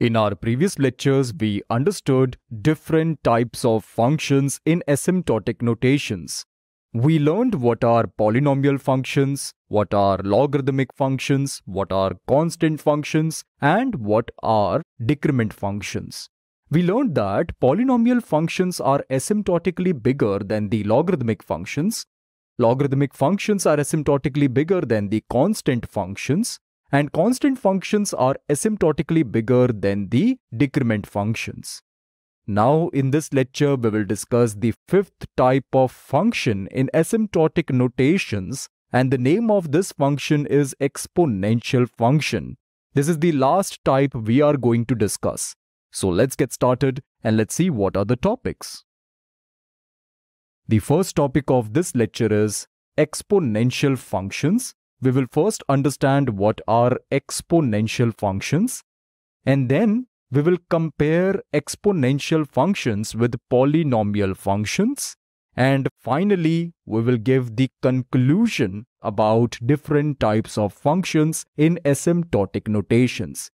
In our previous lectures, we understood different types of functions in asymptotic notations. We learned what are polynomial functions, what are logarithmic functions, what are constant functions, and what are decrement functions. We learned that polynomial functions are asymptotically bigger than the logarithmic functions. Logarithmic functions are asymptotically bigger than the constant functions. And constant functions are asymptotically bigger than the decrement functions. Now, in this lecture, we will discuss the fifth type of function in asymptotic notations, and the name of this function is exponential function. This is the last type we are going to discuss. So let's get started and let's see what are the topics. The first topic of this lecture is exponential functions. We will first understand what are exponential functions, and then we will compare exponential functions with polynomial functions, and finally we will give the conclusion about different types of functions in asymptotic notations.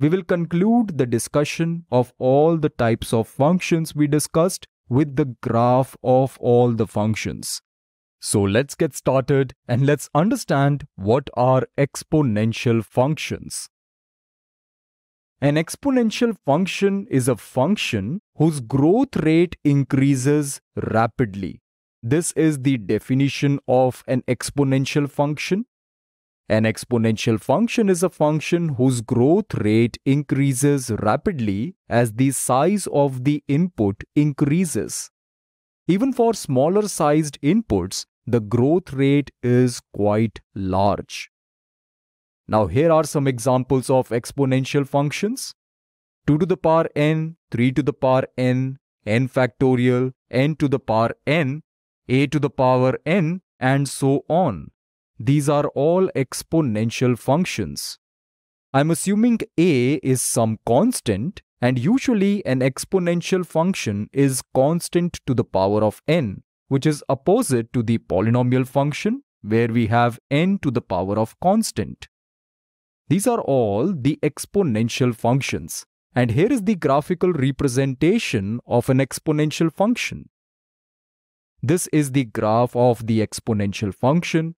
We will conclude the discussion of all the types of functions we discussed with the graph of all the functions. So let's get started and let's understand what are exponential functions. An exponential function is a function whose growth rate increases rapidly. This is the definition of an exponential function. An exponential function is a function whose growth rate increases rapidly as the size of the input increases. Even for smaller sized inputs, the growth rate is quite large. Now here are some examples of exponential functions. 2 to the power n, 3 to the power n, n factorial, n to the power n, a to the power n, and so on. These are all exponential functions. I'm assuming a is some constant, and usually an exponential function is constant to the power of n, which is opposite to the polynomial function where we have n to the power of constant. These are all the exponential functions, and here is the graphical representation of an exponential function. This is the graph of the exponential function.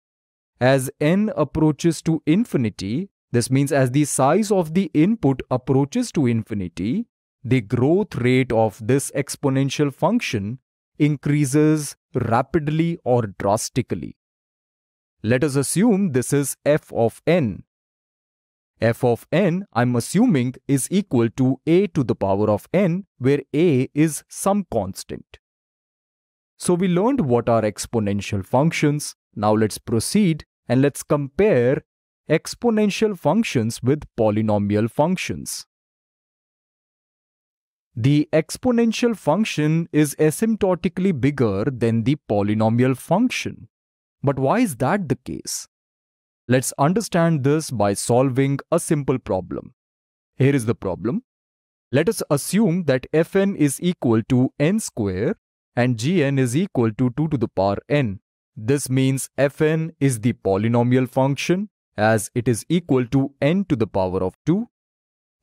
As n approaches to infinity, this means as the size of the input approaches to infinity, the growth rate of this exponential function increases rapidly or drastically. Let us assume this is f of n. f of n, I'm assuming, is equal to a to the power of n, where a is some constant. So we learned what are exponential functions. Now let's proceed and let's compare exponential functions with polynomial functions. The exponential function is asymptotically bigger than the polynomial function. But why is that the case? Let's understand this by solving a simple problem. Here is the problem. Let us assume that fn is equal to n square and gn is equal to 2 to the power n. This means fn is the polynomial function, as it is equal to n to the power of 2,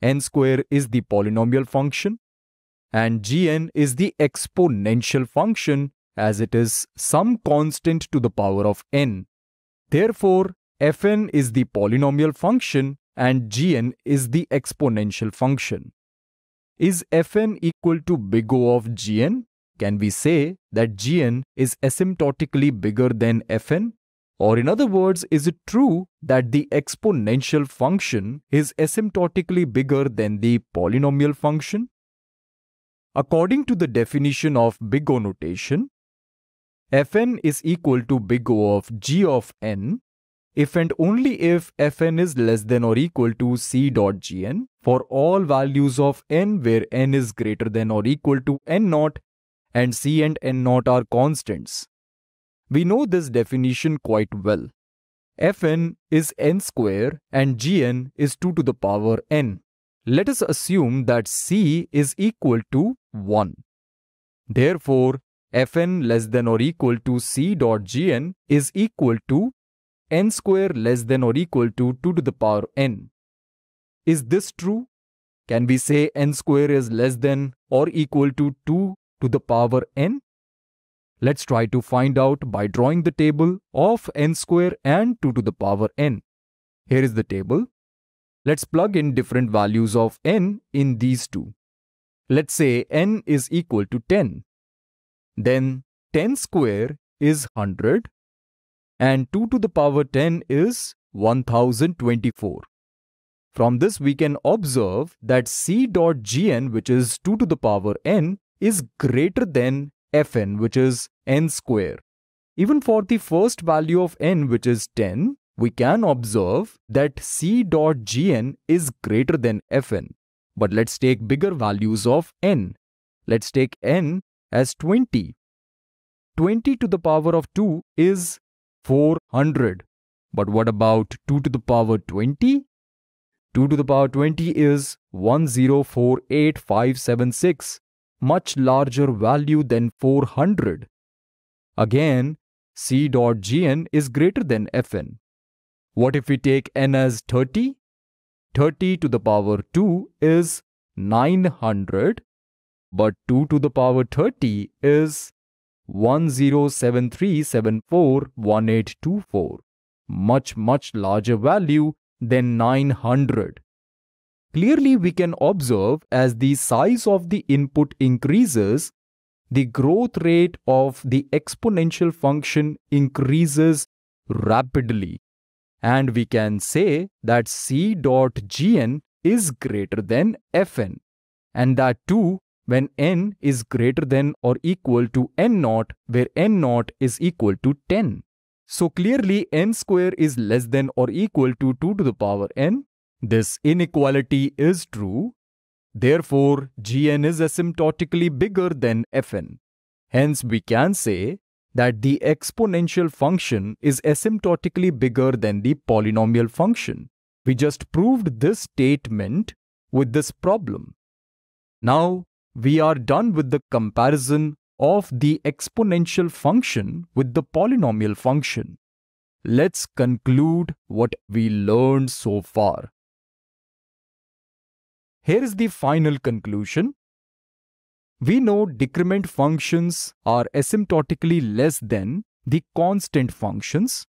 n square is the polynomial function, and gn is the exponential function, as it is some constant to the power of n. Therefore, fn is the polynomial function and gn is the exponential function. Is fn equal to big O of gn? Can we say that gn is asymptotically bigger than fn? Or in other words, is it true that the exponential function is asymptotically bigger than the polynomial function? According to the definition of big O notation, fn is equal to big O of g of n if and only if fn is less than or equal to c dot gn for all values of n where n is greater than or equal to n0 and c and n0 are constants. We know this definition quite well. Fn is n square and gn is 2 to the power n. Let us assume that c is equal to 1. Therefore, fn less than or equal to c dot gn is equal to n square less than or equal to 2 to the power n. Is this true? Can we say n square is less than or equal to 2 to the power n? Let's try to find out by drawing the table of n square and 2 to the power n. Here is the table. Let's plug in different values of n in these two. Let's say n is equal to 10. Then 10 square is 100 and 2 to the power 10 is 1024. From this we can observe that c.gn, which is 2 to the power n, is greater than fn, which is n square. Even for the first value of n, which is 10, we can observe that c.gn is greater than fn. But let's take bigger values of n. Let's take n as 20. 20 to the power of 2 is 400. But what about 2 to the power 20? 2 to the power 20 is 1048576. Much larger value than 400. Again, c.gn is greater than fn. What if we take n as 30? 30 to the power 2 is 900, but 2 to the power 30 is 1073741824. Much larger value than 900. Clearly, we can observe as the size of the input increases, the growth rate of the exponential function increases rapidly. And we can say that c.gn is greater than fn. And that too, when n is greater than or equal to n0, where n0 is equal to 10. So clearly, n square is less than or equal to 2 to the power n. This inequality is true. Therefore, gn is asymptotically bigger than fn. Hence, we can say that the exponential function is asymptotically bigger than the polynomial function. We just proved this statement with this problem. Now, we are done with the comparison of the exponential function with the polynomial function. Let's conclude what we learned so far. Here is the final conclusion. We know decrement functions are asymptotically less than the constant functions.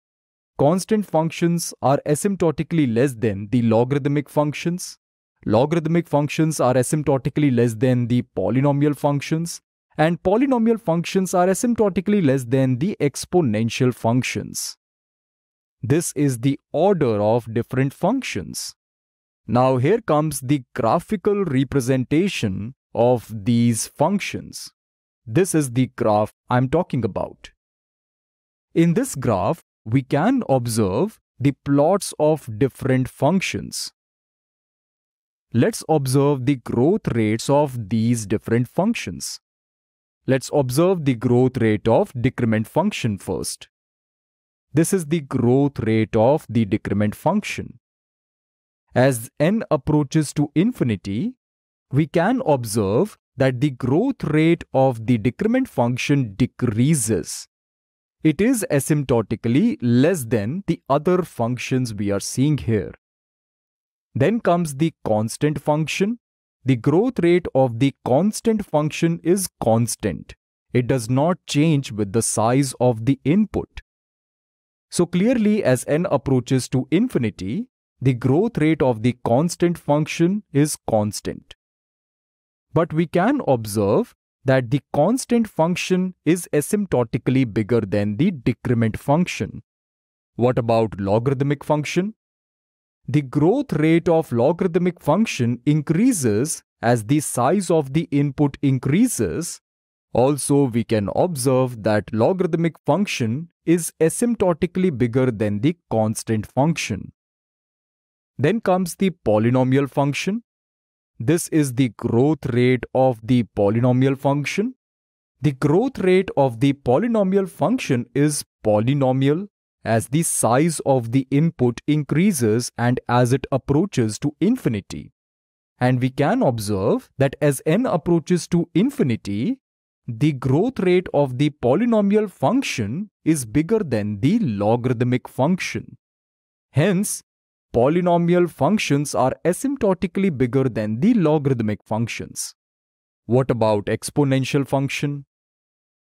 Constant functions are asymptotically less than the logarithmic functions. Logarithmic functions are asymptotically less than the polynomial functions. And polynomial functions are asymptotically less than the exponential functions. This is the order of different functions. Now here comes the graphical representation of these functions. This is the graph I'm talking about. In this graph, we can observe the plots of different functions. Let's observe the growth rates of these different functions. Let's observe the growth rate of decrement function first. This is the growth rate of the decrement function. As n approaches to infinity, we can observe that the growth rate of the decrement function decreases. It is asymptotically less than the other functions we are seeing here. Then comes the constant function. The growth rate of the constant function is constant. It does not change with the size of the input. So clearly, as n approaches to infinity, the growth rate of the constant function is constant. But we can observe that the constant function is asymptotically bigger than the decrement function. What about logarithmic function? The growth rate of logarithmic function increases as the size of the input increases. Also, we can observe that logarithmic function is asymptotically bigger than the constant function. Then comes the polynomial function. This is the growth rate of the polynomial function. The growth rate of the polynomial function is polynomial as the size of the input increases and as it approaches to infinity. And we can observe that as n approaches to infinity, the growth rate of the polynomial function is bigger than the logarithmic function. Hence, polynomial functions are asymptotically bigger than the logarithmic functions. What about exponential function?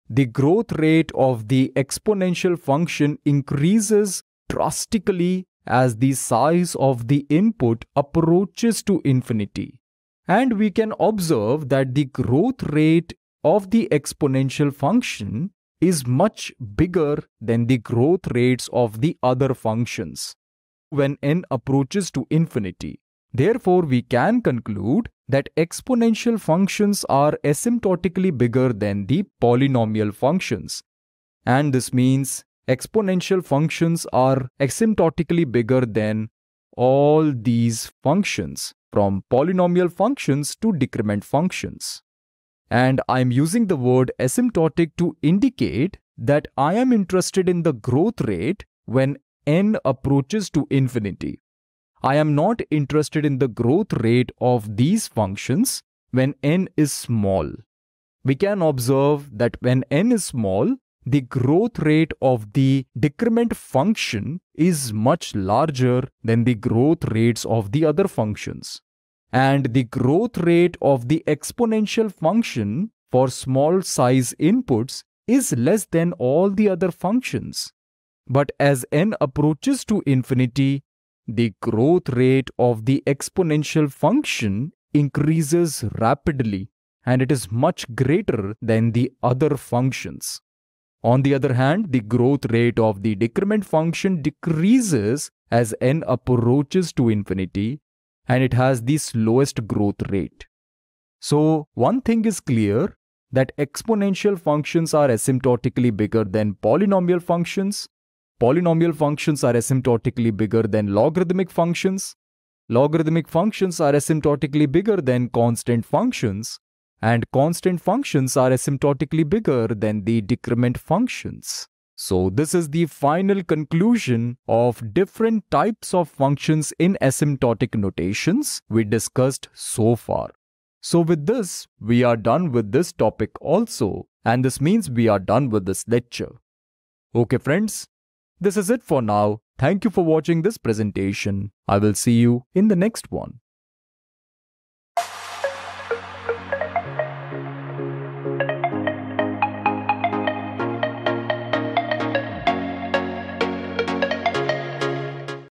The growth rate of the exponential function increases drastically as the size of the input approaches to infinity. And we can observe that the growth rate of the exponential function is much bigger than the growth rates of the other functions when n approaches to infinity. Therefore, we can conclude that exponential functions are asymptotically bigger than the polynomial functions. And this means exponential functions are asymptotically bigger than all these functions, from polynomial functions to decrement functions. And I am using the word asymptotic to indicate that I am interested in the growth rate when n approaches to infinity. I am not interested in the growth rate of these functions when n is small. We can observe that when n is small, the growth rate of the decrement function is much larger than the growth rates of the other functions. And the growth rate of the exponential function for small size inputs is less than all the other functions. But as n approaches to infinity, the growth rate of the exponential function increases rapidly, and it is much greater than the other functions. On the other hand, the growth rate of the decrement function decreases as n approaches to infinity, and it has the slowest growth rate. So, one thing is clear, that exponential functions are asymptotically bigger than polynomial functions. Polynomial functions are asymptotically bigger than logarithmic functions. Logarithmic functions are asymptotically bigger than constant functions. And constant functions are asymptotically bigger than the decrement functions. So this is the final conclusion of different types of functions in asymptotic notations we discussed so far. So with this, we are done with this topic also, and this means we are done with this lecture. Okay friends, this is it for now. Thank you for watching this presentation. I will see you in the next one.